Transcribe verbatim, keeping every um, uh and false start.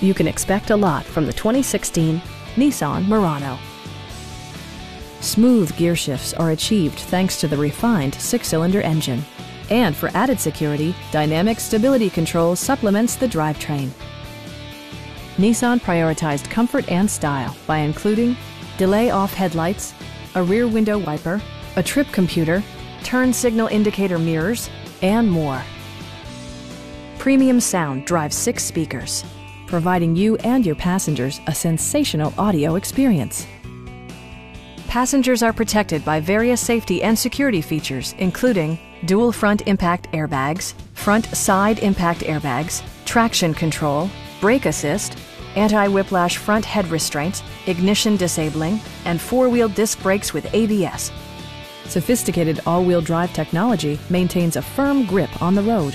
You can expect a lot from the twenty sixteen Nissan Murano. Smooth gear shifts are achieved thanks to the refined six-cylinder engine. And for added security, Dynamic Stability Control supplements the drivetrain. Nissan prioritized comfort and style by including delay-off headlights, a rear window wiper, a trip computer, turn signal indicator mirrors, and more. Premium sound drives six speakers, providing you and your passengers a sensational audio experience. Passengers are protected by various safety and security features, including dual front impact airbags, front side impact airbags, traction control, brake assist, anti-whiplash front head restraints, ignition disabling, and four-wheel disc brakes with A B S. Sophisticated all-wheel drive technology maintains a firm grip on the road.